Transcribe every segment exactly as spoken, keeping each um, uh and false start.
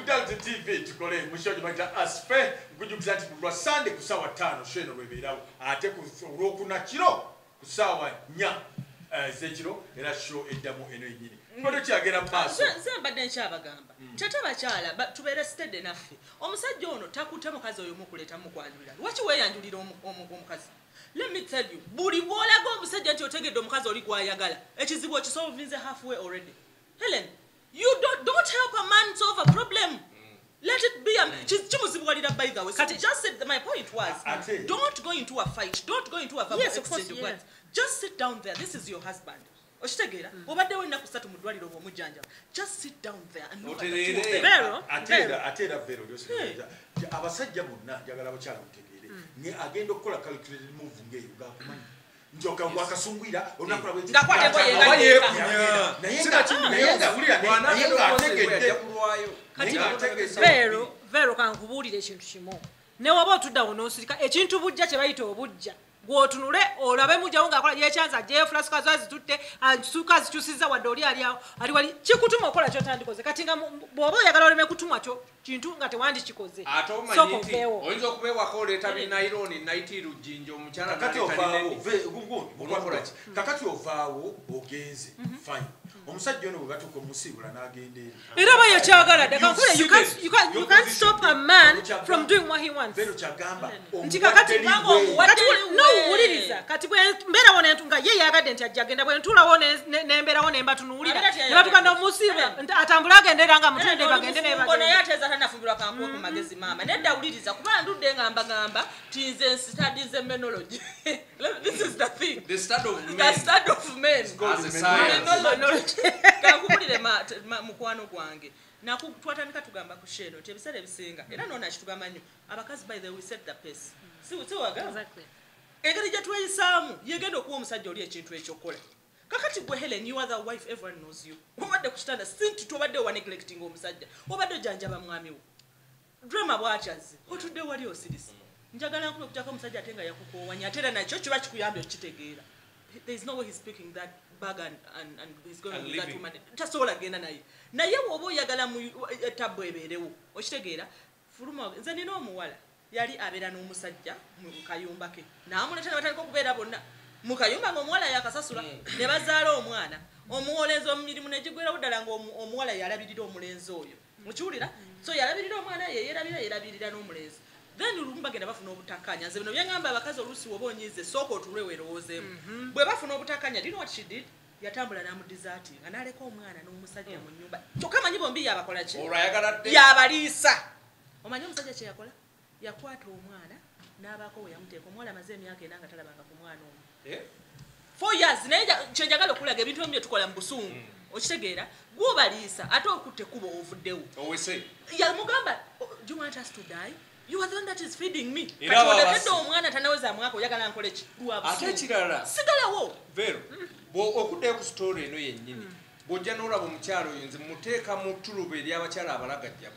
Kudalti T V tukole mushoje baita asfe kujukiza ati kulwa Sunday kusawa tano sheno weberawo ate ku na kiro kusawa nya zekiro era show edamu eno yini kodo kyagera baso zambadde nkyabagamba tataba kyala tubere steady enough omusajja ono takuta mukazi oyo mukuleta mukwanjulira wachi weyanjulira omukazi. Let me tell you, buli wola go musajja nti otegedde omukazi oli gwayagala ekizibu okisolvinze halfway already. Helen, you don't don't help a man solve a problem. Mm. Let it be a man. Mm. By the way. So just said my point was uh, don't go into a fight. Don't go into a verbal yes, exchange. Yeah. Just sit down there. This is your husband. Mm. Just sit down there and look at the two. Vero. Ateda Vero. Abasajja bonna njagala bakyala mutegeere. Ni agenda okukola calculated move ngeyo gakumanyi. Njoka waka sungwira onakula bweti ndakwate boye ngaye nayenga nayenga ulira nayenga tegedde kuwayo kati vero vero kankubulire ekintu kimo ne wabo tudda onosirika ekintu bujja kye bayita obujja gwotunule olabe mujja wonga akola ye chanza je flaska zwazi tutte ansuka zichusiza wadoli ali ali wali chikutuma okola kyotandikoze kati nga bobo yakala oleme kutumwa kyo kintu nga tewandi kikoze atoomanyi oyinza okubewa ko leta binairon ninety rujinjo omukyala kati ovaawo gugu okola ki kakati ovaawo ogenze fine omusajja ono bwe batuko musibula n'agende era bayo kyagala deka kule you can you can you can stop a man from doing what he wants vero chagamba ntikakati bango wadde no uliriza kati bwe mbera wona ntunga ye yakade nti ajagenda bwe ntula wona nembera wona emba tunulira natukanda musiba atambula gendera nga mutende bagende ne bagende nafumbirwa kanko ku magezi mama nedda uliriza kuba ndudde ngamba ngamba tinze studies menology. This is the thing, the study of men, the study of men as a science. Kakubulire ma mukwano gwange nakutwatanika tugamba ku sheno tebisale ebisinga era nona kitugamba nnyo abakazi by the way set the pace si utiwaga exactly egeri je twayisamu yegenda okuwa omusajja oli ekintu ekyokola kakati gwe Helen, you are the wife, everyone knows you. Obadde kustanda sinti tobadde wa neglecting omusajja obadde janjaba mwami wo drama bwachazi otudde wali osirisi njagala nkube kutaka omusajja atenga yakukowanya atera nakyo kiba kikuyambye okitegeera. There is no way he's picking that bag and and, and he's going and to leave that woman. Just all again and I. Na ye wobo yagala mu etabwe eberewo okitegeera fuluma nze nina omuwala yali abera n'omusajja mu kayumba ke naamuleta bataliko kubeera bonna mukayumba ng'omuwala yakasasula ne bazaala omwana omuwolenzi omumirimu negigwera buddala ng'omuwala yalabirira omulenzi oyo mukiwulira so yalabirira omwana ye yerabira yerabirira n'omulenzi then ulumba genda bafuna obutakanya nze bino byangamba abakazi oluusi woba onyize sooka otulewe erowoozeemu bwe bafuna obutakanya dino what she did yatambula n'amudizaati nga n'aleka omwana n'omusajja mu nnyumba kyokka manyi bombi yabakola ki yabaliisa omanyi omusajja kye yakola yakwata omwana n'abaako we yamuteeka omuwala amaze emyaka enanga talabanga ku mwana omu. Yeah. four years naija chenjagalo kulaga ebintu bimye tukola mbusungu mm. Okitegeera gubalisa ato okutte kubo ovuddewo owese ya mugamba do you want us to die you are the one that is feeding me katolekede omwana tanaweza mwako yakala nkole ki ate kirala sigala wo vero mm. Bo okudde ku story eno yennyini mm. Bojja n'olaba omukyalo oyo nze muteeka mu ttuluba ery'abakyala abalagajja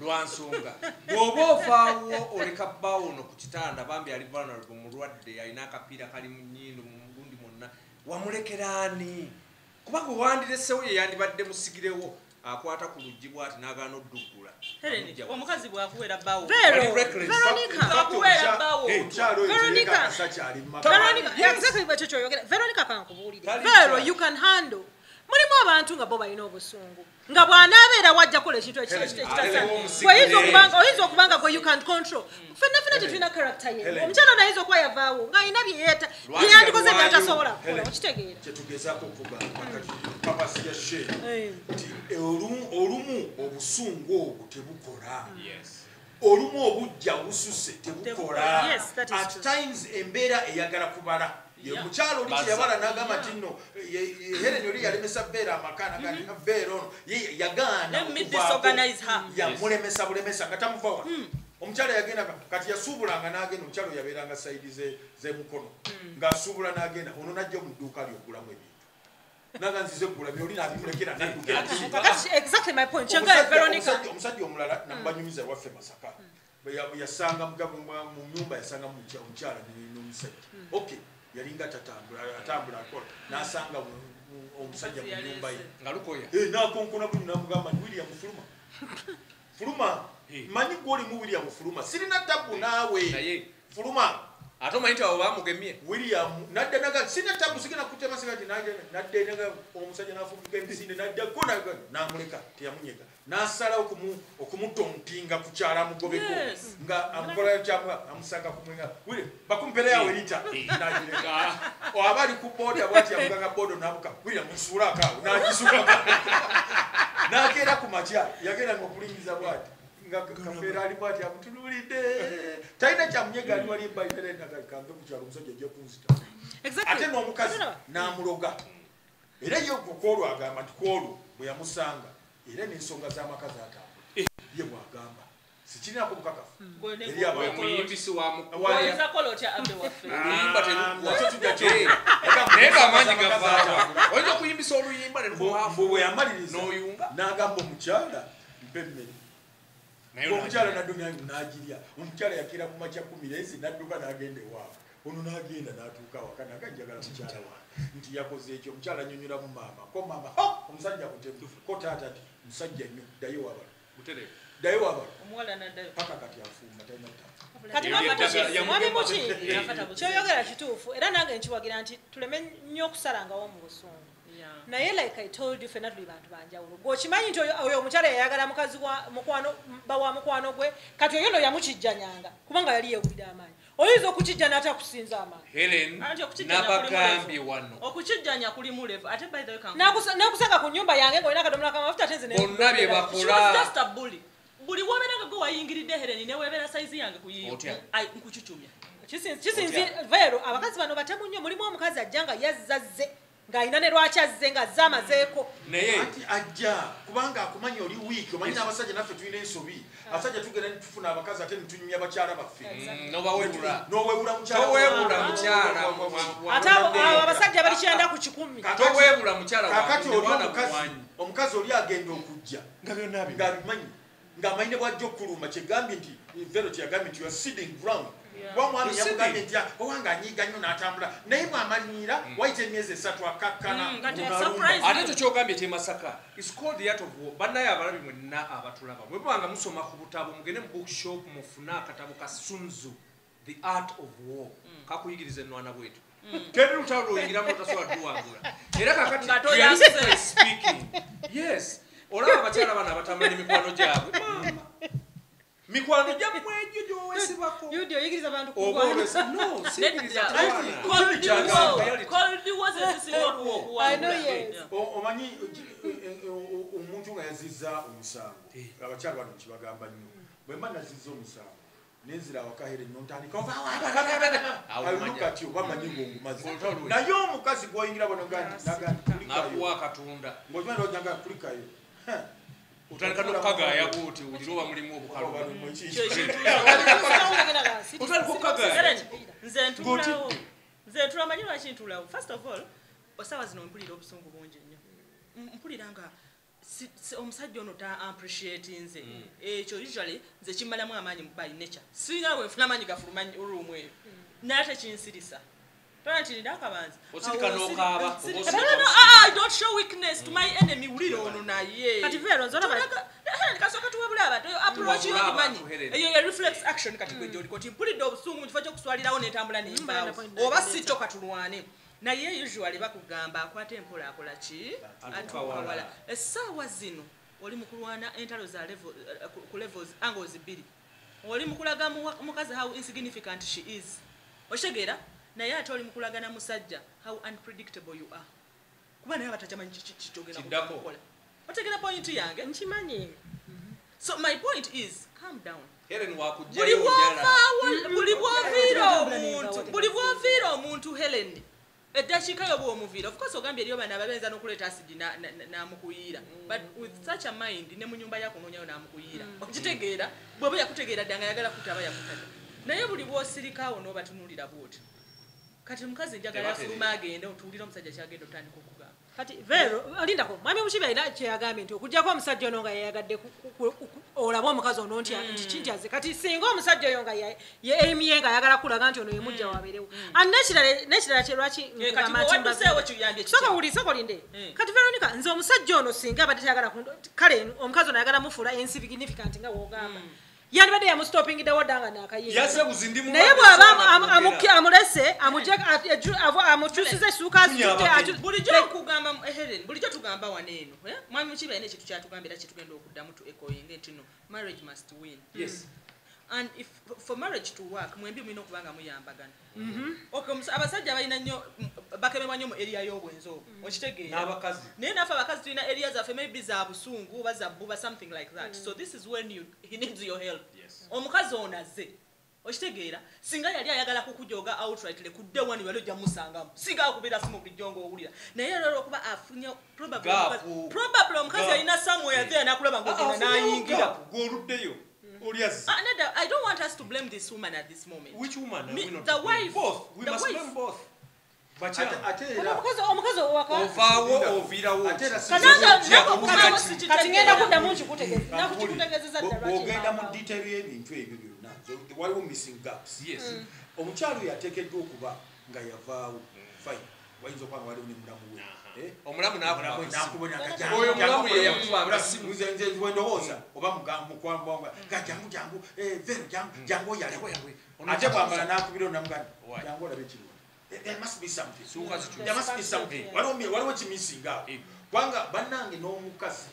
lwansonga bwoba ofaawo oleka bawo no ku kitanda bambi ali vulnerable mulwadde alina akapiira kali mu nnyindo mu mugundi mwonna wamulekeraani kuba guwandiresewo ye yandibadde musigirewo akwata ku luggi bw'ati n'agaana odduggula omukazi bwakuwera bawo Veronica kankubuulire Vero you can handle mulimu abantu nga bo balina obusungu nga bw'anaabeera wajja kola ekintu ekiyinza okubanga gwe you can't control fenna fenna tetulina karakita ye omukyala ono ayinza okuba yavaawo ng'alina byeyandikoze byatasobola kukola okitegeera kyetugezaako okugambapapasiya she nti olumu obusungu obwo tebukola olumu obujja bususe tebukola at times embeera eyagala kubala. Yeah. Muchalo liki yabala nagama tino Helen yoli yalemesa bera makana kali na vero yagana disorganize her ya mulemesa bulemesa katamuva wa omuchalo yagenda kati yasubulanga nagenda omuchalo yaberanga side ze ze mukono nga subula nagenda ono najjo mudduka lyogulamu ebintu naganzize kugula byoli nabimulekera naduka that's exactly my point changa Veronica omusajja omulala nambanyumiza wafe Masaka yasanga mugabu mu nyumba yasanga omuchalo ni omusajja okay yalinga tatambula atambula akola nasanga omusajja mu nyumba ye ngalukoya eh nakonkona bunna mugamba William Fuluma Fuluma, mani goli mu William Fuluma. Sirina tabu nawe. Fuluma. Atoma nti awamu gemie. William, nadde naga sirina tabu sikina kutema sikati naje nadde naga omusajja nafubuka emisinde nadde gona namuleka tiyamunyeka. Nasala okumu okumutontinga kukyala mugobeko nga amukola chapa amusaka kumwenga. Wile bakumpele yawe lita najireka. O abali ku boda bwati amuganga bodo nabuka. William musuraka unajisuka. Nakera kumajia yagera ngokulingiza bwati nga kafera ali bwati akutululide taina cha mnyega ali wali mba ifere nakakambe kuchalo musajja je kunzita exactly ate no mukazi na muloga era yo kukolwa agamba tukolo bwe yamusanga era ni nsonga za makazi ata ye bwagamba sichina ko mukakafu eri aba muyimbisi wa mukwaya za kolotya abe wafe imba teruko atujja je neka manyi gavana oje kuyimbisa oluyimba ne kuhafu bwe yamaliriza noyunga nagamba mukyala mpemmeli omukyala n'adomya n'agiria omukyala yakira mu makya kumi lezi n'adduka n'agende waawe ono n'agenda n'atuuka wakana akajjagala mukyala wange nti yakoze ekyo omukyala nyonyola mu maama ko maama omusajja kutemufu ko taata ti musajja nnyo ddayo wabala butereke ddayo wabala omuwala n'addayo paka kati afumba talina ttaka kati mwami muki kyoyogera kituufu era nange nkiwagira nti tuleme nnyo okusalangawo mu busungu. Naye like I told you fena tuli bantu banjawulo gokimanyi nti oyo omukyala yayagala mukazi mukwano bawa mukwano gwe kati oyo no yamukijjanyanga kubanga yali yewulira amaanyi oyinza okukijjanya ate akusinza amaanyi nabagambi wano okukijjanya kuli mu level ate by the way nakusanga ku nyumba yange ng'olina akadomola k'amafuta ate nze bonnabye bakola just a bully buli wobeera gwe wayingiridde Helen newebeera sayizi yange kuyiyo nkukitumya kisinzi kisinzi vero abakazi bano batemu nnyo mulimu omukazi ajjanga yazzazze ngaina ne lwacha zenga zama zeko naye ati ajja kubanga akumanya oli week omanya abasajja naffe tuine ensobi abasajja tugenda tufuna abakazi ate nitunyumya bakyala baffe no bawebula no webula mukyala no webula mukyala ate abasajja bali kyenda ku kikumi kato webula mukyala kakati oli omukazi omukazi oli agenda okujja nga byonna bimanyi nga mayine bwajja okuluma kyegambye nti vero kyegambye nti you are seeding ground. One one is young and young, one guy, you can not amla. Name a manila, white and yes, a kakana. I don't choke a bit in Masaka. It's called The Art of War, but I have a woman now about Tulava. We want Musoma Hutabum, get a bookshop, Mofuna, Katabuka, Sunzu, The Art of War. Kakuig is a non await. Tell you how to get out of the sword. Speaking. Yes, or I'm a Taravan, but I'm a job. Mikwano jamwe jijo wesibako. Yudio yigiriza abantu kugwa. No, sibiriza. Cold war. Cold war is war. I know yes. Omanyi omuntu nga yaziza omusango. Abakyala bano kibagamba nnyo. Bwe mana zizo omusango. Nenzira wakahere nyontani. Kova wa. I look at you bama nyingo mazi. Na yo mukazi gwoyingira bano gandi nagandi kulika yo. Nakuwa katunda. Ngojwana ojanga kulika yo. Utandika nokaga yabuti uliroba mulimu obukalo balimu chinchi. Utandika nokaga. Nze ntulawo. Nze ntulamanyi lwaki ntulawo. First of all, osawa zino mpulira obusungu bungi nnyo. Mpuliranga omusajja ono ta appreciate nze. Ekyo usually nze kimalamu amaanyi by nature. Singa we funa amaanyi gafuluma room eyo. Nate kinsirisa. Twanti ndakabanza. Otsika nokaba. I don't show weakness to my enemy uliro ono na ye. Kati vero nzona bali. Kasoka tuwebula abantu approach yo kimani. Eyo reflex action kati gwejo koti pulido obusungu ntifacho kuswalira one tambula ne imba. Oba sito katulwane. Na ye usually bakugamba akwate empola akola chi. Atwawala. Esawa zino oli mukulwana entalo za level ku levels angles zibiri. Oli mukulaga mukazi how insignificant she is. Oshegera naye ate oli mukulagana musajja how unpredictable you are kuba naye batajamanyi kitogera kukola otegera point yange nkimanyi so my point is calm down Helen wakujja yojala buli bwavira omuntu buli bwavira omuntu Helen edashika yobo omuvira of course ogambye lyo bana ababenza nokuleta acid na na mukuyira but with such a mind ne munyumba yako nonyayo na mukuyira okitegeera bwoba yakutegeera danga yagala kutaba yakutaba naye buli bwosirika ono batunulira bwoti kati mukazi njagala afuluma agenda otulira omusajja kyagenda otandika okugamba Kati vero alinda ko mami mushiba ina che yagamente okujja ko musajja ononga yayagadde olabo mukazo nonti anti kati singo musajja yonga yaye emiye nga yagala kulaga nti ono yemujja waberewo and naturally naturally che lwachi kati watu sewo chiyambye soka uli soko linde kati Veronica nzo musajja ono singa abadde yagala kale omukazo nayagala mufula insignificant nga wogamba Yanbade ya mustoping the wadanga na kayi. Yase buzindimu. Na yebo abamu amuki amulese amujek aju avo amuchusize suka zite aju. Bulijo kugamba Helen. Bulijo tugamba waneno. Mwami mchiba ene chitu cha tugambira chitu kendo okudamu tu eko yengetino. Marriage must win. Yes. And if for marriage to work, mwembi mwino kubanga muyambagana. Mhm. Okay, abasajja balina nyo bakeme banyo mu area y'obwenzo. Okitegeera. N'abakazi. Naye nafa abakazi tulina areas afe maybe za busungu, baza buba something like that. So this is when you he needs your help. Yes. Omukazi onaze. Okitegeera. Singa yali ayagala kukujoga outright le kudde wani wali ojja musangamu. Singa akubira simu kujongo owulira. Naye lero kuba afunya probably probably omukazi alina somewhere there nakulaba ngogena nayingira. Goluddeyo. Oh, yes. uh, another, I don't want us to blame this woman at this moment. Which woman? Me, not the wife. Both. We the must wife. blame both. But I tell you, why we missing gaps? Yes. Omuchalo yatekeddwa okuba nga yavaawo. Fine. Wayinza okuba nga wali ne mulamu we. Omulamu n'akola n'akubona kajja. Oyo mulamu ye yakuba abula simu nze nze ndowooza oba mugambo kwamba wanga kajangu jangu eh vero jangu jangu yale ko yawe. Ate kwambala n'akubira n'amugani. Jangu olabe kino. There must be something. There must be something. Waliwo waliwo kimusinga. Kwanga banange n'omukasi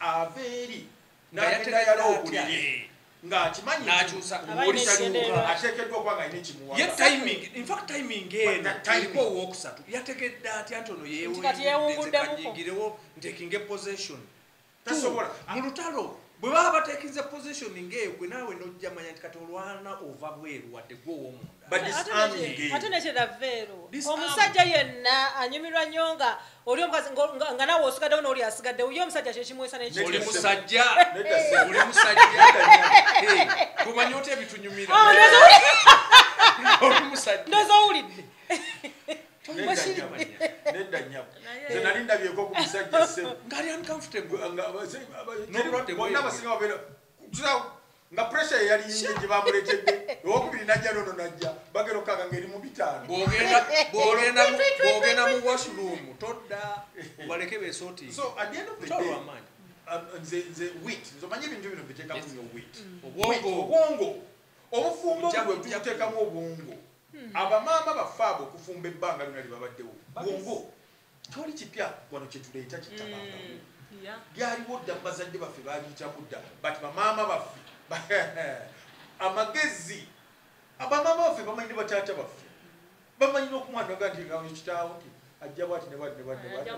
aveeri n'agenda yala okulire. Nga chimanyi n'akyusa atekeddwa okwanga ine kimuwa. Ye timing in fact timing eno taliko wokusatu yategedde ati antono yewe ngirewo ntekinge possession tasobola mulutalo bwe baba batekinze position ngeyo gwe nawe nojjamanya nti katolwana ova bweru wadde gwo womunda. But this army game atone cheda vero omusajja yenna anyumirwa nyonga oli omukazi nga nawe osigadde ono oli asigadde uyo omusajja kyekimwesa n'ekyo oli musajja oli musajja kumanyote ebitunyumira oli musajja ndozowulidde Nenda nyabo. Zenalinda byeko ku musajja sebo. Ngari uncomfortable. Nga pressure yali yingi bamuletedde. Okubiri najja nono najja. Bagero kaka ngeri mu bitano. Bogenda bogenda bogenda mu washroom todda. Baleke be sorti. So at the end of the day, nze nze wit. Nzo manye bintu bino biteka ku nyo wit. Obwongo. Obwongo. Obufumbo bwe tuteka mu obwongo. Abamama bafabo kufumba ebbanga linali babaddewo. Bongo. Kyoli kipya wano kye tuleeta kitabanga. Yeah. Gyaliwo dda bazadde baffe baabiyita kudda. But bamama baffe. Amagezi. Abamama baffe bamanyi bataata baffe. Bamanyi n'okumwana gandi nga kitaawo nti ajja bwati ne bwati ne bwati ne bwati.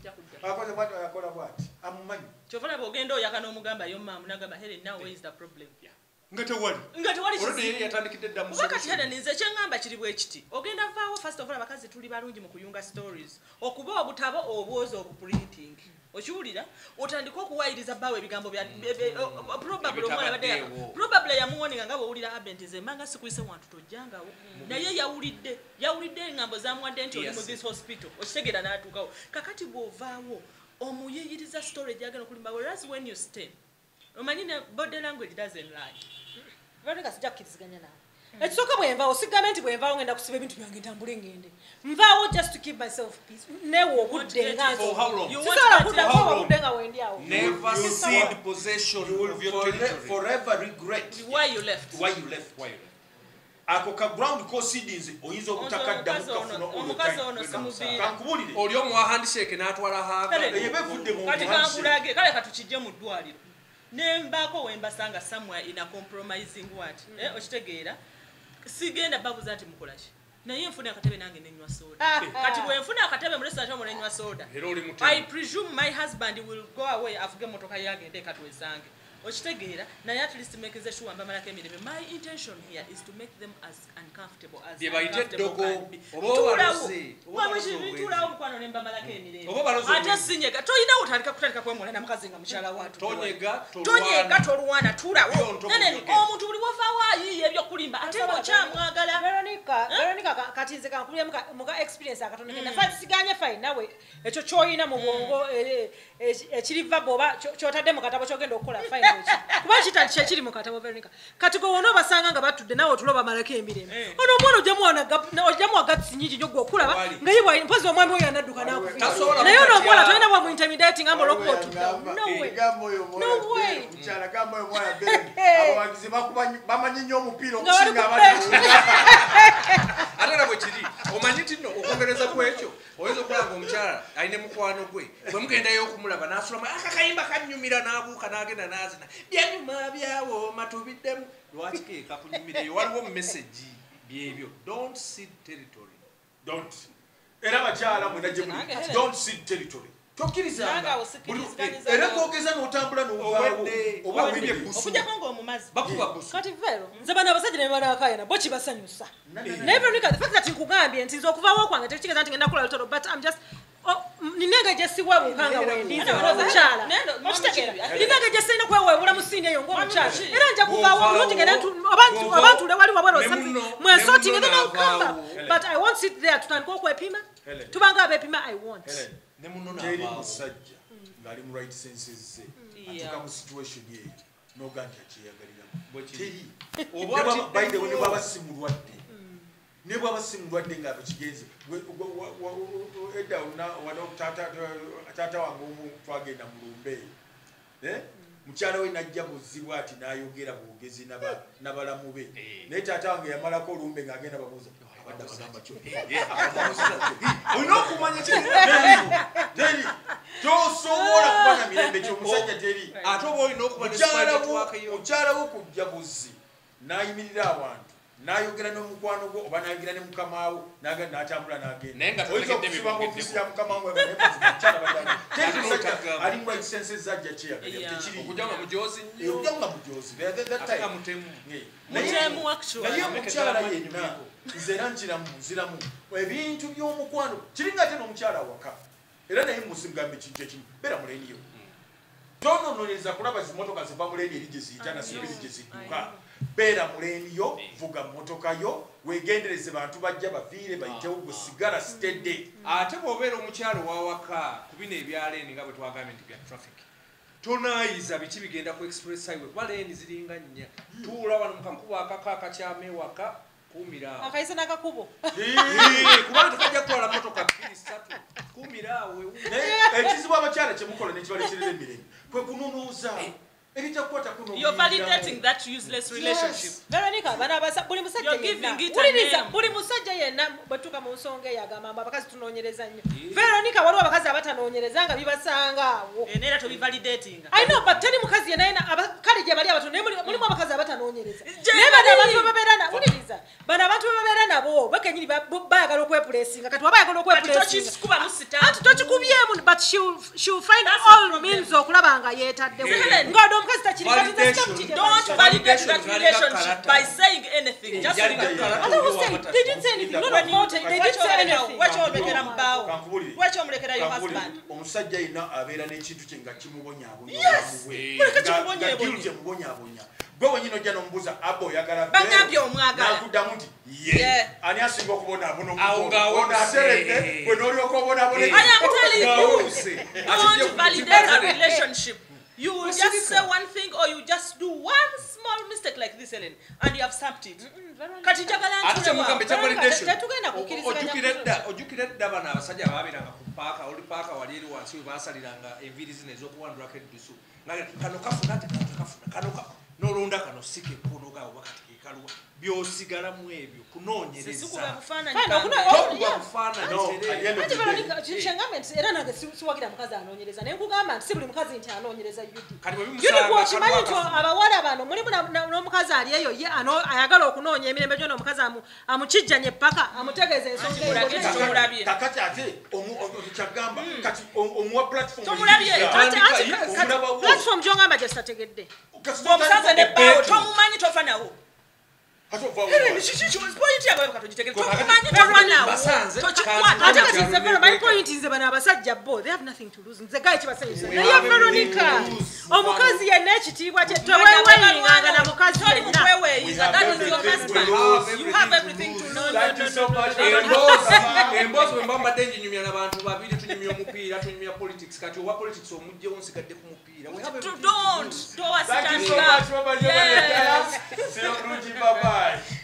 Ajja kudda. Akoze bwati ayakola bwati. Amumanyi. Kyovula bw'ogenda oyaka n'omugamba yo maama nagamba Helen now where is the problem? Yeah. Ngate wali. Ngate wali. Olode yeye yatandikide ddamu. Wakati hada nize chengamba chiribwe ekiti. Ogenda vaawo first of all abakazi tuli balungi mu kuyunga stories. Okuba obutabo obwozo obuprinting. Ochiwulira otandika okuwayiriza bawe ebigambo bya probably omwana badde. Probably yamuwoninga nga bw'owulira abenti ze manga sikuyise wantu tojjangawo. Naye yawulidde. Yawulidde engambo zaamuwadde nti oli mu this hospital. Okitegera n'atuukawo. Kakati bw'ovaawo omuyiyiriza storage agenda okulimba whereas when you stay. Omanine body language doesn't lie. Veronica sija kukiziganya nawe. Ekisoka bwenvaawo sigamenti bwenvaawo ngenda kusiba ebintu byange ntambule ngende. Nvaawo just to keep myself peace. Newo okudde nga nti. Sisobola kuddamu okudde nga wendi awo. Never cede possession. You will forever regret why you left. Why you left. Why you left. Ako ka ground proceedings oyinza okutaka ddamu kafuna omukazi ono simubira. Kankubulire. Oli omuwahandisheke n'atwala haaka. Yebevudde mu. Kati kankulage kale katukijje mu ddwaliro. Nembako wembasanga somewhere in a compromising word. Mm. Eh, ochitegera. Sigenda babuza ati mukolachi. Na yeye mfuna akatebe nange nenywa soda. Ah, kati bwe mfuna akatebe mulesa acho nenywa soda. I presume my husband will go away afuge motoka yage ndeka tuwezange. Ochitegera, na at least make the show and my intention here is to make them as uncomfortable as uncomfortable can be. Veronica, why should I check him? Veronica? Catagonova sang about to the now to Roba Malacame. Oh, no one of them won a gap. No, Jamo got Sinji Yokura. They were impossible. My boy and I do not know what I'm intimidating. I'm a robot. No way. No way. I don't know what you did. Oh, my little Congress of Wecho. Or the problem, Jara. I never want to go. Some can I open an astro. I came back and you meet an Abu Kanagan and Azna. Yan Mavia or Matubit them. Watch cake. One more message behavior. Don't cede territory. Don't. Don't cede territory. Tokiriza. Erakogeza notambula n'obwede obwede busu. Bakuba busu. Kati vero. Zabana basajja ne bana akayana bochi basanyusa. Never look at the fact that nkugambye nti zokuva wo kwanga tekikiza nti ngenda kula lutalo but I'm just oh ninenga jesi wa bukanga wendi. Chala. Mushtegera. Ninenga jesi ne kwewe bula musinde yongo mchala. Era nja kuva wo luti ngenda abantu abantu le wali wabwero something. Mwe sorting ngenda nkamba. But I won't sit there tutanko kwepima. Tubanga abepima I want. Jerry Musajja, ngari mu right senses, atika mu situation ye, no ganja chiya ngari yamu. By the way, ne baba simulwadde, ne baba simulwadde ngabo chigenze. Eda una wana tata tata wangumu twage na mulumbe, eh? Muchalo ina jamu ziwati na yogera bugezi na ba na bala mube. Ne tata wangu ya mara kolumbe ngagena babuza. Uno kumanya chini Jerry Joso wala kumanya mirembe cho musajja Jerry atobo ino kumanya chara wo chara wo kujabuzi na yimirira abantu nayogera no mukwano go obanayogera ne mukamawo naga natambula nage nenga tolekete bibukya mukamawo ne muzikya bajani Jerry musajja ali right senses zajja chia kachiri okujama mujozi nyo okujama mujozi that time mutemu mutemu actually na yo mukya yenna Zeranjira muziramu ebintu byomukwano kiringa teno omukyala waka era naye musimgambe kijja kino bera muleniyo tono noleza kulaba zimotoka ziva muleni erijeziyita na sibiri jezituka bera muleniyo vuga motoka yo wegendereze bantu bajja baviire bayitewo gusigala steady ate bobera omukyala wawaka kubina ebyaleni nga bwe twagamenti bya traffic tonayiza biki bigenda ku express highway baleni ziringa nnya tuula wano mukankuba akakaka kyamewaka Kumira. Akaisa na kakubo. Ee, kubanga tukaja kwa moto ka two three. Kumira we. Eh, ekizibwa bachala chemukola ne kibale kirele mirenge. Kwe kununuza. Erita kwata kuno. You're validating that useless relationship. Veronica bana basa buli musajja. You're giving it a name. Buli musajja yenna batuka mu nsonge ya gamamba bakazi tunonyereza nnyo. Veronica waliwo bakazi abatanonyereza nga bibasanga. Enera to be validating. I know but tell mukazi yenna ina abakali je bali abatone muli mu bakazi abatanonyereza. Neba abantu baberana uliriza. Bana abantu baberana bo bakenyiri bayagala okwepulesinga kati wabayagala okwepulesinga. Tochikuba musita. Ati tochikubyemu but she will, she will find all means okulabanga yetadde. Ngodo validation. Don't validate that relationship by saying anything. Just say they didn't say anything. No, no, they didn't say anything. Watch your husband. Watch your husband. Omusajja ina abera n'ekintu kinga kimugonyabonya. Yes. Gwe wenyino jja nombuza abo yagala banyabyo omwagala nakudamu nti ye ani asinga okubona abono okubona asereke bwe nolyo okubona abono. I am telling you, don't validate a relationship. You will just say one thing or you just do one small mistake like this, Ellen, and you have stamped it. byosigalamu ebyo kunonyereza kati I don't know. My point is that they have nothing to lose. The guy is they have Veronica. You have everything to know. Thank you so much. And boss, when Mama Denji, you mean about politics, politics, or don't. Thank you so much, Mama. Bye.